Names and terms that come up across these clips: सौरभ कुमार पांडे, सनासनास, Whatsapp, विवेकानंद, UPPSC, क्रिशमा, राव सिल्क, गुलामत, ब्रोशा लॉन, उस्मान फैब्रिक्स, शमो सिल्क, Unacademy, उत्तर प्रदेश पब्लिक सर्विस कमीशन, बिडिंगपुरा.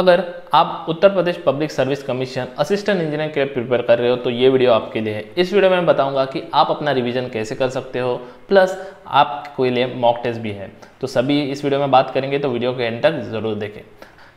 अगर आप उत्तर प्रदेश पब्लिक सर्विस कमीशन assistant engineer के लिए प्रिपेयर कर रहे हो तो ये वीडियो आपके लिए है। इस वीडियो में मैं बताऊंगा कि आप अपना रिवीजन कैसे कर सकते हो, प्लस आपके लिए मॉक टेस्ट भी है, तो सभी इस वीडियो में बात करेंगे, तो वीडियो के एंड तक जरूर देखें।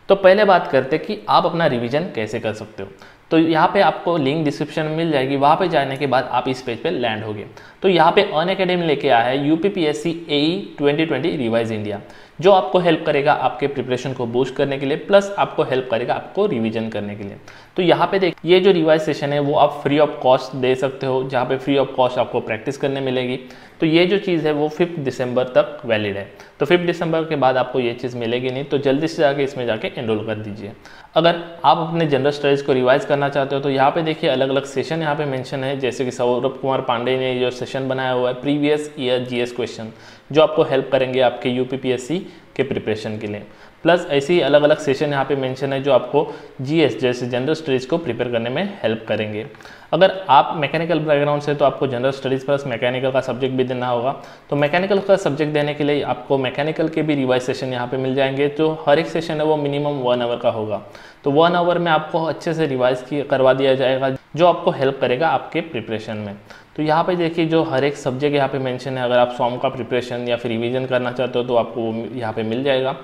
तो पहले बात करते हैं कि आप अपना रिवीजन कैसे कर सकते हो। तो यहाँ पे आपको लिंक डिस्क्रिप्शन में मिल जाएगी, वहाँ पे जाने के बाद आप इस पेज पे लैंड होगे। तो यहाँ पे अनअकैडमी लेके आया है यूपीपीएससी एई 2020 रिवाइज इंडिया, जो आपको हेल्प करेगा आपके प्रिपरेशन को बूस्ट करने के लिए, प्लस आपको हेल्प करेगा आपको रिवीजन करने के लिए। तो यहाँ पे देखिए, ये जो रिवाइज सेशन है वो आप फ्री ऑफ कॉस्ट दे सकते हो, जहाँ पे फ्री ऑफ कॉस्ट आपको प्रैक्टिस करने मिलेगी। तो ये जो चीज़ है वो 5 दिसंबर तक वैलिड है, तो 5 दिसंबर के बाद आपको ये चीज़ मिलेगी नहीं, तो जल्दी से जाके इसमें जाके एनरोल कर दीजिए। अगर आप अपने जनरल स्टडीज को रिवाइज करना चाहते हो तो यहाँ पे देखिए अलग अलग सेशन यहाँ पे मेंशन है, जैसे कि सौरभ कुमार पांडे ने जो सेशन बनाया हुआ है प्रीवियस ईयर जीएस क्वेश्चन, जो आपको हेल्प करेंगे आपके यूपीपीएससी के प्रिपरेशन के लिए। प्लस ऐसी अलग अलग सेशन यहाँ पे मेंशन है जो आपको जीएस जैसे जनरल स्टडीज़ को प्रिपेयर करने में हेल्प करेंगे। अगर आप मैकेनिकल बैकग्राउंड से तो आपको जनरल स्टडीज़ प्लस मैकेनिकल का सब्जेक्ट भी देना होगा, तो मैकेनिकल का सब्जेक्ट देने के लिए आपको मैकेनिकल के भी रिवाइज सेशन यहाँ पे मिल जाएंगे। तो हर एक सेशन है वो मिनिमम 1 आवर का होगा, तो 1 आवर में आपको अच्छे से रिवाइज करवा दिया जाएगा, जो आपको हेल्प करेगा आपके प्रिपरेशन में। तो यहाँ पे देखिए जो हर एक सब्जेक्ट यहाँ पे मेंशन है, अगर आप सॉम का प्रिपरेशन या फिर रिवीजन करना चाहते हो तो आपको वो यहाँ पे मिल जाएगा।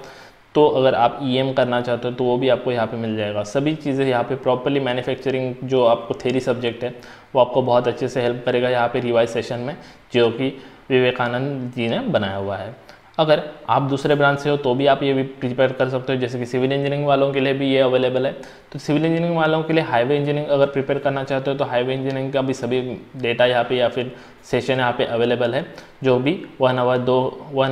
तो अगर आप ईएम करना चाहते हो तो वो भी आपको यहाँ पे मिल जाएगा। सभी चीज़ें यहाँ पे प्रॉपरली मैन्युफैक्चरिंग जो आपको थेरी सब्जेक्ट है वो आपको बहुत अच्छे से हेल्प करेगा यहाँ पे रिवाइज सेशन में, जो कि विवेकानंद जी ने बनाया हुआ है। अगर आप दूसरे ब्रांच से हो तो भी आप ये भी प्रिपेयर कर सकते हो, जैसे कि सिविल इंजीनियरिंग वालों के लिए भी ये अवेलेबल है। तो सिविल इंजीनियरिंग वालों के लिए हाईवे इंजीनियरिंग अगर प्रिपेयर करना चाहते हो तो हाईवे इंजीनियरिंग का भी सभी डेटा यहाँ पे या फिर सेशन यहाँ पे अवेलेबल है, जो भी 1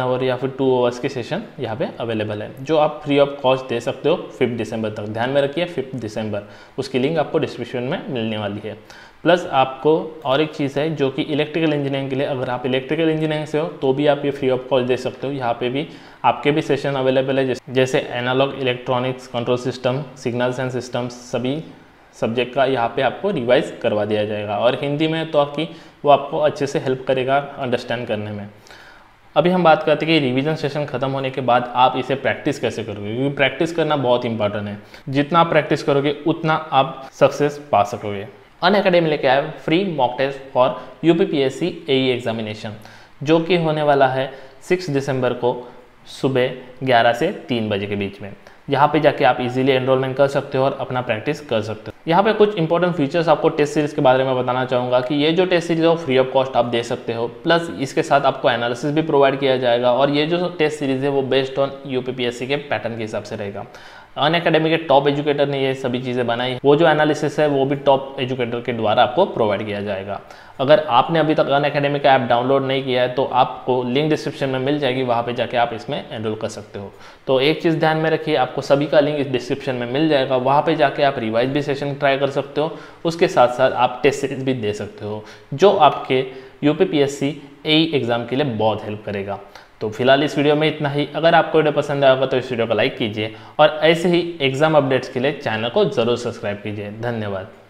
आवर या फिर 2 आवर्स के सेशन यहाँ पे अवेलेबल है, जो आप फ्री ऑफ कॉस्ट दे सकते हो 5 दिसंबर तक। ध्यान में रखिए 5 दिसंबर, उसकी लिंक आपको डिस्क्रिप्शन में मिलने वाली है। प्लस आपको और एक चीज़ है जो कि इलेक्ट्रिकल इंजीनियरिंग के लिए, अगर आप इलेक्ट्रिकल इंजीनियरिंग से हो तो भी आप ये फ्री ऑफ कॉस्ट दे सकते हो, यहाँ पे भी आपके भी सेशन अवेलेबल है, जैसे analogue electronics, control system, signals and systems, सभी सब्जेक्ट का यहाँ पे आपको रिवाइज करवा दिया जाएगा। और हिंदी में तो आपकी वो आपको अच्छे से हेल्प करेगा अंडरस्टैंड करने में। अभी हम बात करते हैं कि रिवीजन सेशन खत्म होने के बाद आप इसे प्रैक्टिस कैसे करोगे, क्योंकि प्रैक्टिस करना बहुत इंपॉर्टेंट है। जितना आप प्रैक्टिस करोगे उतना आप सक्सेस पा सकोगे। अनअकैडमी लेके आए free mock test for UPPSC AE examination, जो कि होने वाला है 6 दिसंबर को सुबह 11 से 3 बजे के बीच में। यहाँ पे जाके आप इजीली एनरोलमेंट कर सकते हो और अपना प्रैक्टिस कर सकते हो। यहाँ पे कुछ इंपॉर्टेंट फीचर्स आपको टेस्ट सीरीज़ के बारे में बताना चाहूँगा कि ये जो टेस्ट सीरीज़ है वो फ्री ऑफ कॉस्ट आप दे सकते हो, प्लस इसके साथ आपको एनालिसिस भी प्रोवाइड किया जाएगा। और ये जो टेस्ट सीरीज़ है वो बेस्ड ऑन यूपीपीएससी के पैटर्न के हिसाब से रहेगा। अनअकैडमी के टॉप एजुकेटर ने ये सभी चीज़ें बनाई, वो जो एनालिसिस है वो भी टॉप एजुकेटर के द्वारा आपको प्रोवाइड किया जाएगा। अगर आपने अभी तक अनअकैडमी का ऐप डाउनलोड नहीं किया है तो आपको लिंक डिस्क्रिप्शन में मिल जाएगी, वहाँ पे जाके आप इसमें एनरोल कर सकते हो। तो एक चीज़ ध्यान में रखिए, आपको सभी का लिंक इस डिस्क्रिप्शन में मिल जाएगा, वहाँ पे जाके आप रिवाइज भी सेशन ट्राई कर सकते हो, उसके साथ साथ आप टेस्ट सीरीज भी दे सकते हो, जो आपके यूपीपीएससी एई एग्ज़ाम के लिए बहुत हेल्प करेगा। तो फिलहाल इस वीडियो में इतना ही। अगर आपको वीडियो पसंद आएगा तो इस वीडियो को लाइक कीजिए और ऐसे ही एग्ज़ाम अपडेट्स के लिए चैनल को ज़रूर सब्सक्राइब कीजिए। धन्यवाद।